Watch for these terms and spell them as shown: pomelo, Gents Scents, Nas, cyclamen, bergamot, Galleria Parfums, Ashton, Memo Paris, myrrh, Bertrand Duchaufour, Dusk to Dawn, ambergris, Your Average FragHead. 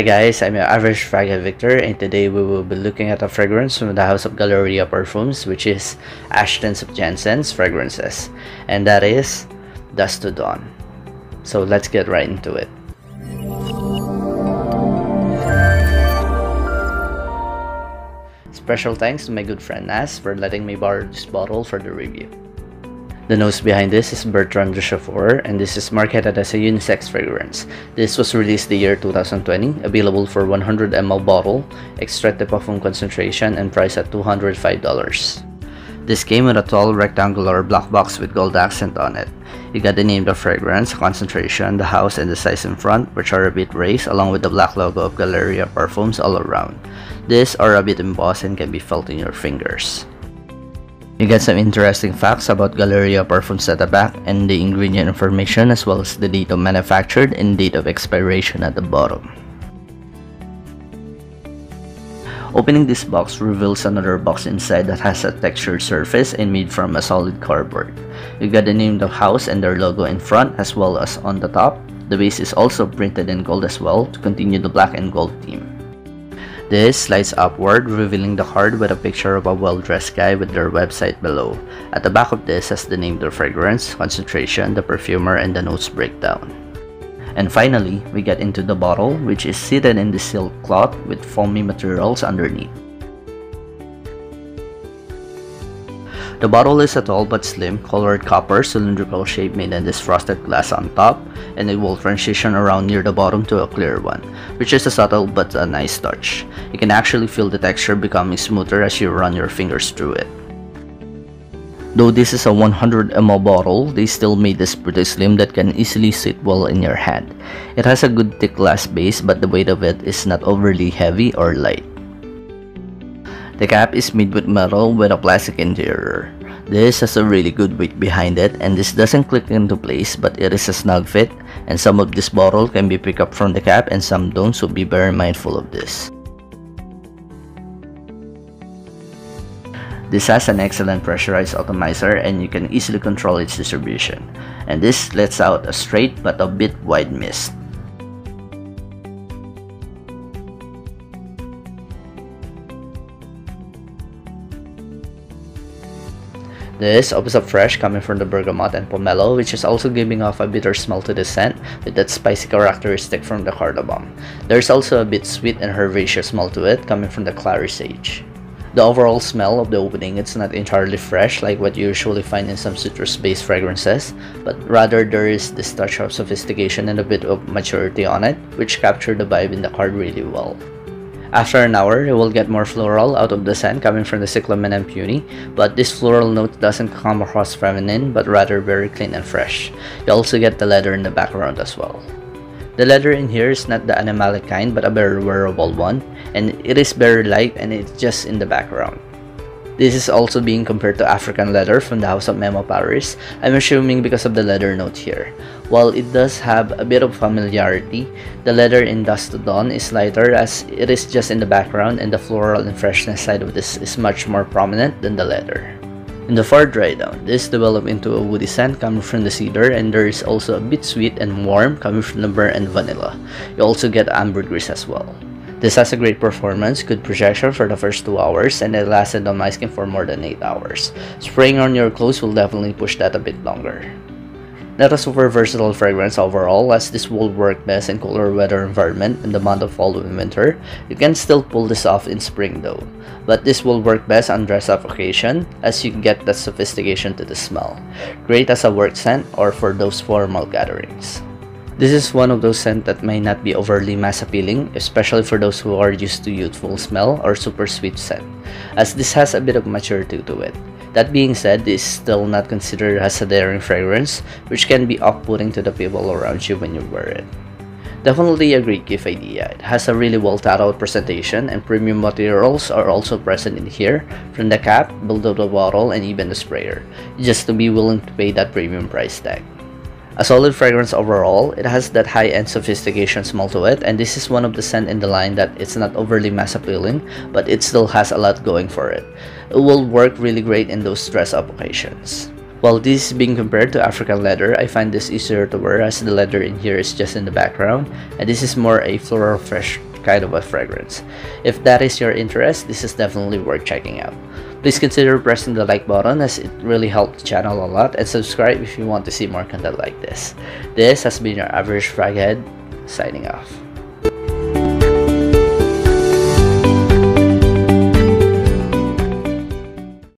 Hi guys, I'm your average FragHead Victor, and today we will be looking at a fragrance from the house of Galleria Parfums, which is Ashton's of Gents Scents fragrances, and that is Dusk to Dawn. So let's get right into it. Special thanks to my good friend Nas for letting me borrow this bottle for the review. The nose behind this is Bertrand Duchaufour, and this is marketed as a unisex fragrance. This was released the year 2020, available for 100 ml bottle, extracted parfum concentration, and priced at $205. This came in a tall rectangular black box with gold accent on it. You got the name of the fragrance, concentration, the house, and the size in front, which are a bit raised, along with the black logo of Galleria Parfums all around. These are a bit embossed and can be felt in your fingers. You get some interesting facts about Galleria Parfums at the back and the ingredient information, as well as the date of manufactured and date of expiration at the bottom. Opening this box reveals another box inside that has a textured surface and made from a solid cardboard. You got the name of the house and their logo in front as well as on the top. The base is also printed in gold as well to continue the black and gold theme. This slides upward, revealing the card with a picture of a well-dressed guy with their website below. At the back of this has the name of the fragrance, concentration, the perfumer, and the notes breakdown. And finally, we get into the bottle, which is seated in the silk cloth with foamy materials underneath. The bottle is a tall but slim, colored copper cylindrical shape made in this frosted glass on top, and it will transition around near the bottom to a clear one, which is a subtle but a nice touch. You can actually feel the texture becoming smoother as you run your fingers through it. Though this is a 100 ml bottle, they still made this pretty slim that can easily sit well in your hand. It has a good thick glass base, but the weight of it is not overly heavy or light. The cap is made with metal with a plastic interior. This has a really good weight behind it, and this doesn't click into place, but it is a snug fit, and some of this bottle can be picked up from the cap and some don't, so be very mindful of this. This has an excellent pressurized atomizer, and you can easily control its distribution. And this lets out a straight but a bit wide mist. This opens up fresh, coming from the bergamot and pomelo, which is also giving off a bitter smell to the scent with that spicy characteristic from the cardamom. There's also a bit sweet and herbaceous smell to it, coming from the clary sage. The overall smell of the opening, it's not entirely fresh like what you usually find in some citrus-based fragrances, but rather there is this touch of sophistication and a bit of maturity on it, which captured the vibe in the card really well. After an hour, you will get more floral out of the scent coming from the cyclamen and peony, but this floral note doesn't come across feminine but rather very clean and fresh. You also get the leather in the background as well. The leather in here is not the animalic kind but a very wearable one, and it is very light and it's just in the background. This is also being compared to African leather from the house of Memo Paris, I'm assuming because of the leather note here. While it does have a bit of familiarity, the leather in Dusk to Dawn is lighter as it is just in the background, and the floral and freshness side of this is much more prominent than the leather. In the far dry down, this developed into a woody scent coming from the cedar, and there is also a bit sweet and warm coming from the myrrh and vanilla. You also get ambergris as well. This has a great performance, good projection for the first 2 hours, and it lasted on my skin for more than 8 hours. Spraying on your clothes will definitely push that a bit longer. Not a super versatile fragrance overall, as this will work best in cooler weather environment in the month of fall and winter. You can still pull this off in spring though, but this will work best on dress up occasion as you get that sophistication to the smell. Great as a work scent or for those formal gatherings. This is one of those scents that may not be overly mass appealing, especially for those who are used to youthful smell or super sweet scent, as this has a bit of maturity to it. That being said, this is still not considered as a daring fragrance, which can be off-putting to the people around you when you wear it. Definitely a great gift idea. It has a really well thought out presentation, and premium materials are also present in here, from the cap, build of the bottle, and even the sprayer, just to be willing to pay that premium price tag. A solid fragrance overall, it has that high-end sophistication smell to it, and this is one of the scents in the line that it's not overly mass appealing, but it still has a lot going for it. It will work really great in those dress-up occasions. While this is being compared to African leather, I find this easier to wear as the leather in here is just in the background, and this is more a floral fresh kind of a fragrance. If that is your interest, this is definitely worth checking out. Please consider pressing the like button, as it really helps the channel a lot, and subscribe if you want to see more content like this. This has been your Average FragHead, signing off.